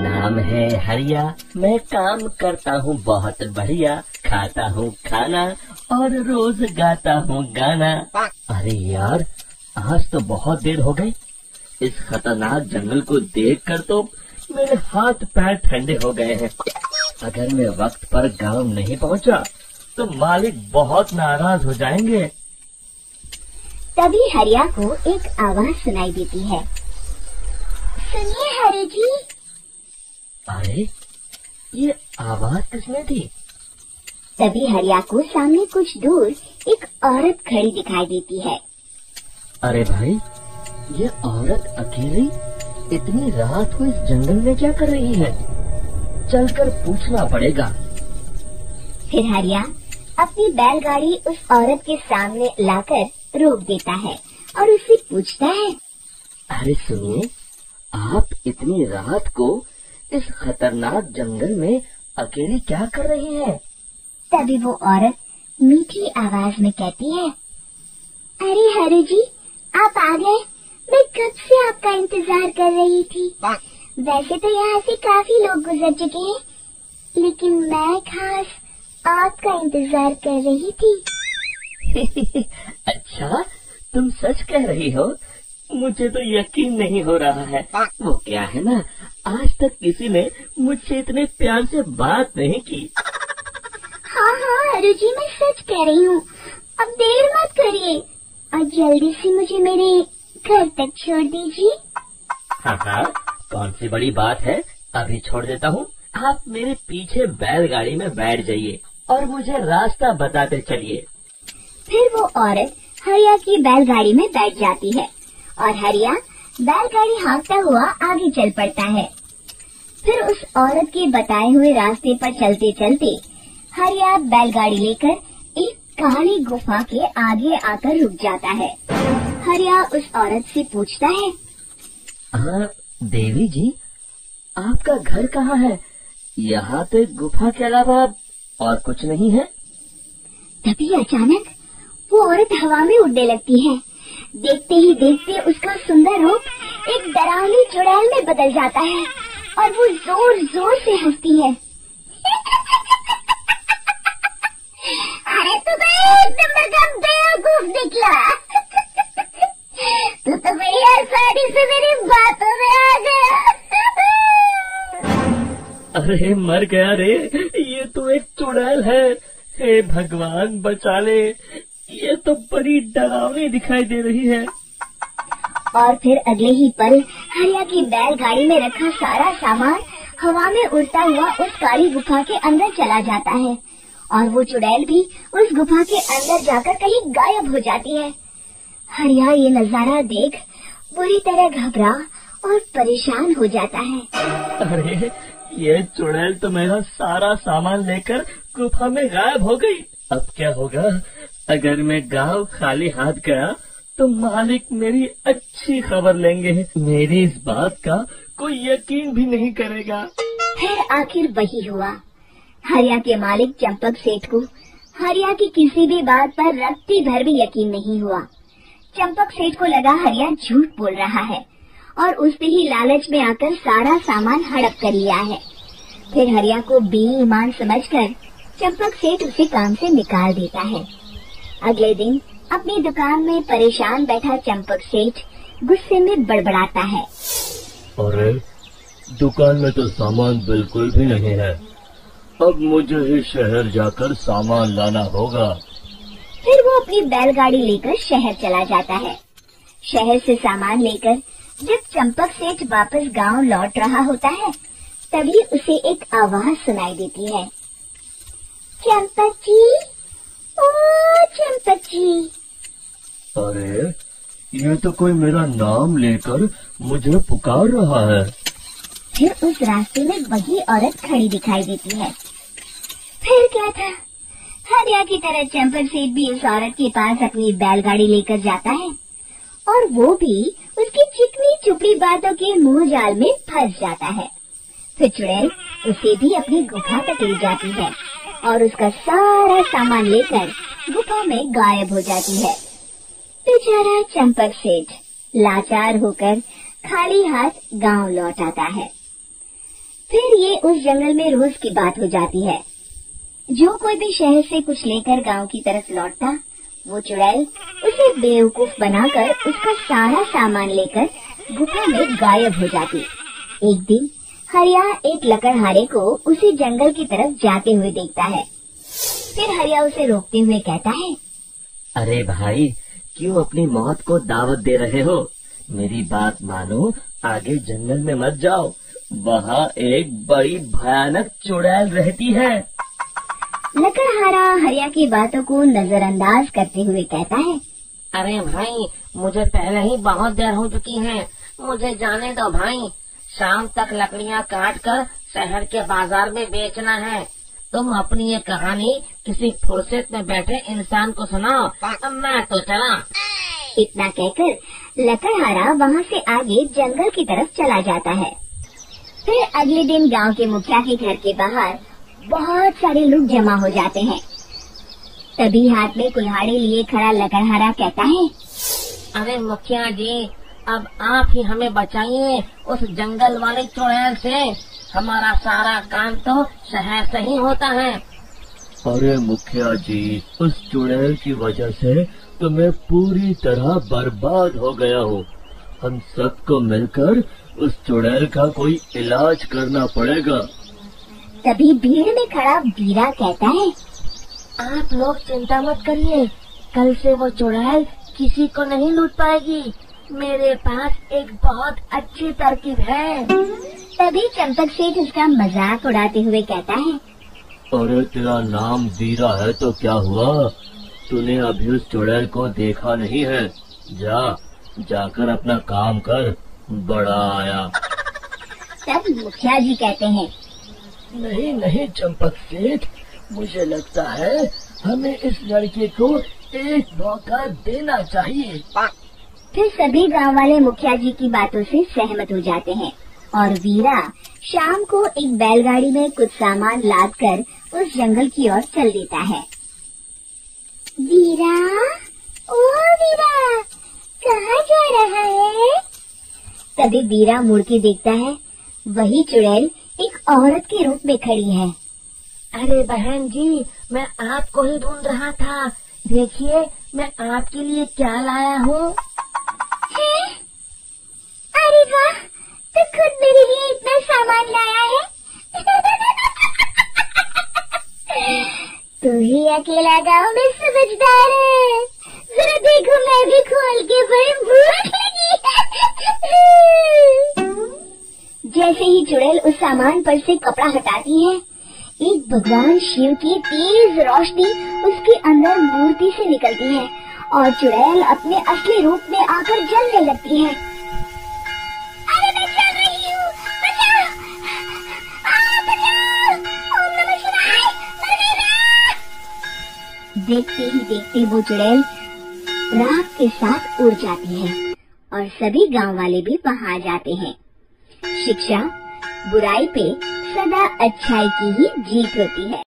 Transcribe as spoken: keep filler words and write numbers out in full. नाम है हरिया। मैं काम करता हूँ बहुत बढ़िया, खाता हूँ खाना और रोज गाता हूँ गाना। अरे यार, आज तो बहुत देर हो गई। इस खतरनाक जंगल को देखकर तो मेरे हाथ पैर ठंडे हो गए हैं। अगर मैं वक्त पर गांव नहीं पहुँचा तो मालिक बहुत नाराज हो जाएंगे। तभी हरिया को एक आवाज सुनाई देती है, सुनिए हरि जी। अरे, ये आवाज किसने थी? तभी हरिया को सामने कुछ दूर एक औरत खड़ी दिखाई देती है। अरे भाई, ये औरत अकेली इतनी रात को इस जंगल में क्या कर रही है? चलकर पूछना पड़ेगा। फिर हरिया अपनी बैलगाड़ी उस औरत के सामने लाकर रोक देता है और उससे पूछता है, अरे सुनिए, आप इतनी रात को इस खतरनाक जंगल में अकेली क्या कर रही हैं? तभी वो औरत मीठी आवाज में कहती है, अरे हरि जी, आप आ गए। मैं कब से आपका इंतजार कर रही थी। वैसे तो यहाँ से काफी लोग गुजर चुके हैं, लेकिन मैं खास आपका इंतजार कर रही थी। अच्छा, तुम सच कह रही हो? मुझे तो यकीन नहीं हो रहा है। वो क्या है ना, आज तक किसी ने मुझसे इतने प्यार से बात नहीं की। हाँ हाँ हरि जी, मैं सच कह रही हूँ। अब देर मत करिए और जल्दी से मुझे मेरे घर तक छोड़ दीजिए। हाँ हाँ, कौन सी बड़ी बात है, अभी छोड़ देता हूँ। आप मेरे पीछे बैलगाड़ी में बैठ जाइए और मुझे रास्ता बताते चलिए। फिर वो औरत हरिया की बैलगाड़ी में बैठ जाती है और हरिया बैलगाड़ी हाँकता हुआ आगे चल पड़ता है। फिर उस औरत के बताए हुए रास्ते पर चलते चलते हरिया बैलगाड़ी लेकर एक काली गुफा के आगे आकर रुक जाता है। हरिया उस औरत से पूछता है, आ, देवी जी, आपका घर कहाँ है? यहाँ तो एक गुफा के अलावा और कुछ नहीं है। तभी अचानक वो औरत हवा में उड़ने लगती है। देखते ही देखते उसका सुंदर रूप एक डरावनी चुड़ैल में बदल जाता है और वो जोर जोर से हंसती है। अरे तो मैं एकदम बेवकूफ निकला। तू तो मेरी आसानी से मेरी बातों में आ गया। अरे मर गया रे, ये तो एक चुड़ैल है। हे भगवान बचा ले, ये तो बड़ी डरावनी दिखाई दे रही है। और फिर अगले ही पल हरिया की बैलगाड़ी में रखा सारा सामान हवा में उड़ता हुआ उस काली गुफा के अंदर चला जाता है और वो चुड़ैल भी उस गुफा के अंदर जाकर कहीं गायब हो जाती है। हरिया ये नजारा देख बुरी तरह घबरा और परेशान हो जाता है। अरे, ये चुड़ैल तो मेरा सारा सामान लेकर गुफा में गायब हो गई। अब क्या होगा? अगर मैं गांव खाली हाथ गया तो मालिक मेरी अच्छी खबर लेंगे। मेरी इस बात का कोई यकीन भी नहीं करेगा। फिर आखिर वही हुआ। हरिया के मालिक चंपक सेठ को हरिया की किसी भी बात पर रत्ती भर भी यकीन नहीं हुआ। चंपक सेठ को लगा हरिया झूठ बोल रहा है और उसपे ही लालच में आकर सारा सामान हड़प कर लिया है। फिर हरिया को बेईमान समझकर चंपक सेठ उसे काम से निकाल देता है। अगले दिन अपनी दुकान में परेशान बैठा चंपक सेठ गुस्से में बड़बड़ाता है, अरे दुकान में तो सामान बिल्कुल भी नहीं है। अब मुझे ही शहर जाकर सामान लाना होगा। फिर वो अपनी बैलगाड़ी लेकर शहर चला जाता है। शहर से सामान लेकर जब चंपक सेठ वापस गांव लौट रहा होता है, तभी उसे एक आवाज सुनाई देती है, चंपक जी, ओ चंपक जी। अरे, ये तो कोई मेरा नाम लेकर मुझे पुकार रहा है। फिर उस रास्ते में वही औरत खड़ी दिखाई देती है। फिर क्या था, हरिया की तरह चंपक सेठ भी उस औरत के पास अपनी बैलगाड़ी लेकर जाता है और वो भी उसकी चिकनी चुपड़ी बातों के मुंह जाल में फंस जाता है। फिर चुड़ैल उसे भी अपनी गुफा तक ले जाती है और उसका सारा सामान लेकर गुफा में गायब हो जाती है। बेचारा चंपक सेठ लाचार होकर खाली हाथ गांव लौट आता है। फिर ये उस जंगल में रोज की बात हो जाती है। जो कोई भी शहर से कुछ लेकर गांव की तरफ लौटता, वो चुड़ैल उसे बेवकूफ बनाकर उसका सारा सामान लेकर गुफा में गायब हो जाती। एक दिन हरिया एक लकड़हारे को उसी जंगल की तरफ जाते हुए देखता है। फिर हरिया उसे रोकते हुए कहता है, अरे भाई, क्यों अपनी मौत को दावत दे रहे हो? मेरी बात मानो, आगे जंगल में मत जाओ, वहाँ एक बड़ी भयानक चुड़ैल रहती है। लकड़हारा हरिया की बातों को नजरअंदाज करते हुए कहता है, अरे भाई, मुझे पहले ही बहुत देर हो चुकी है, मुझे जाने दो भाई। शाम तक लकड़ियाँ काट कर शहर के बाजार में बेचना है। तुम अपनी ये कहानी किसी फुर्सत में बैठे इंसान को सुनाओ, मैं तो चला। इतना कहकर लकड़हारा वहाँ से आगे जंगल की तरफ चला जाता है। फिर अगले दिन गांव के मुखिया के घर के बाहर बहुत सारे लोग जमा हो जाते हैं। तभी हाथ में कुल्हाड़े लिए खड़ा लकड़हारा कहता है, अरे मुखिया जी, अब आप ही हमें बचाइए उस जंगल वाले चुड़ैल से। हमारा सारा काम तो शहर से ही होता है। अरे मुखिया जी, उस चुड़ैल की वजह से तो मैं पूरी तरह बर्बाद हो गया हूँ। हम सबको मिलकर उस चुड़ैल का कोई इलाज करना पड़ेगा। तभी भीड़ में खड़ा वीरा कहता है, आप लोग चिंता मत करिए, कल से वो चुड़ैल किसी को नहीं लूट पाएगी। मेरे पास एक बहुत अच्छी तरकीब है। तभी चंपक सेठ उसका मजाक उड़ाते हुए कहता है, अरे तेरा नाम वीरा है तो क्या हुआ? तूने अभी उस चुड़ैल को देखा नहीं है? जा, जाकर अपना काम कर, बड़ा आया। तब मुखिया जी कहते हैं, नहीं नहीं चंपक सेठ, मुझे लगता है हमें इस लड़के को एक मौका देना चाहिए। फिर सभी गाँव वाले मुखिया जी की बातों से सहमत हो जाते हैं और वीरा शाम को एक बैलगाड़ी में कुछ सामान लाद कर उस जंगल की ओर चल देता है। वीरा, ओ वीरा, कहाँ जा रहा है? तभी वीरा मुड़ के देखता है, वही चुड़ैल एक औरत के रूप में खड़ी है। अरे बहन जी, मैं आपको ही ढूंढ रहा था। देखिए मैं आपके लिए क्या लाया हूँ। अरे वाह, तो खुद मेरे लिए इतना सामान लाया है। तू ही अकेला गाँव में समझदार है। जरा देखो, मैं भी खोल के बड़ी भूख लगी। जैसे ही चुड़ैल उस सामान पर से कपड़ा हटाती है, एक भगवान शिव की तेज रोशनी उसके अंदर मूर्ति से निकलती है और चुड़ैल अपने असली रूप में आकर जलने लगती है। अरे मैं जल रही हूँ, बचाओ, आ बचाओ, ओम नमः शिवाय, बनेगा। देखते ही देखते वो चुड़ैल राग के साथ उड़ जाती है और सभी गांव वाले भी वहाँ जाते हैं। शिक्षा बुराई पे सदा अच्छाई की ही जीत होती है।